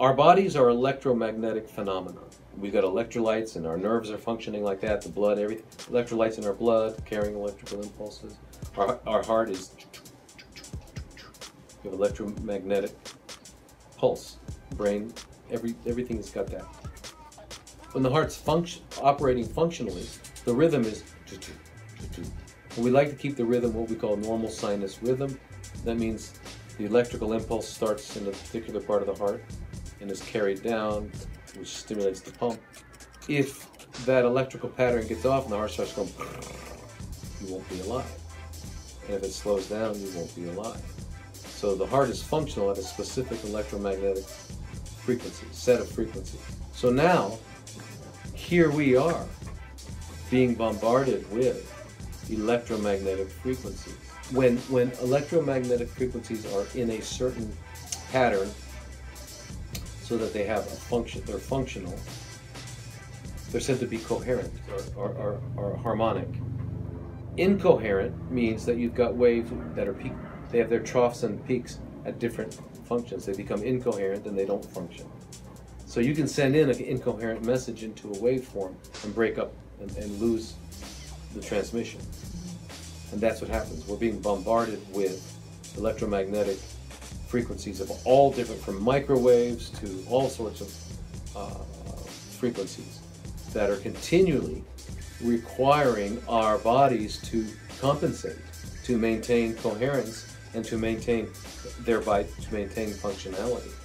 Our bodies are electromagnetic phenomena. We've got electrolytes and our nerves are functioning like that, the blood, everything. Electrolytes in our blood, carrying electrical impulses. Our heart is an electromagnetic pulse. Brain, everything's got that. When the heart's operating functionally, the rhythm is and we like to keep the rhythm what we call normal sinus rhythm. That means the electrical impulse starts in a particular part of the heart and is carried down, which stimulates the pump. If that electrical pattern gets off and the heart starts going, you won't be alive. And if it slows down, you won't be alive. So the heart is functional at a specific electromagnetic frequency, set of frequencies. So now, here we are, being bombarded with electromagnetic frequencies. When electromagnetic frequencies are in a certain pattern, so that they have a function, they're functional, they're said to be coherent or harmonic. Incoherent means that you've got waves that are peak, they have their troughs and peaks at different functions. They become incoherent and they don't function. So you can send in an incoherent message into a waveform and break up and lose the transmission. And that's what happens. We're being bombarded with electromagnetic frequencies of all different, from microwaves to all sorts of frequencies that are continually requiring our bodies to compensate, to maintain coherence, and to maintain, thereby to maintain functionality.